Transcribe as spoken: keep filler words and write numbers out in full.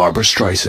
Barbara Streisand.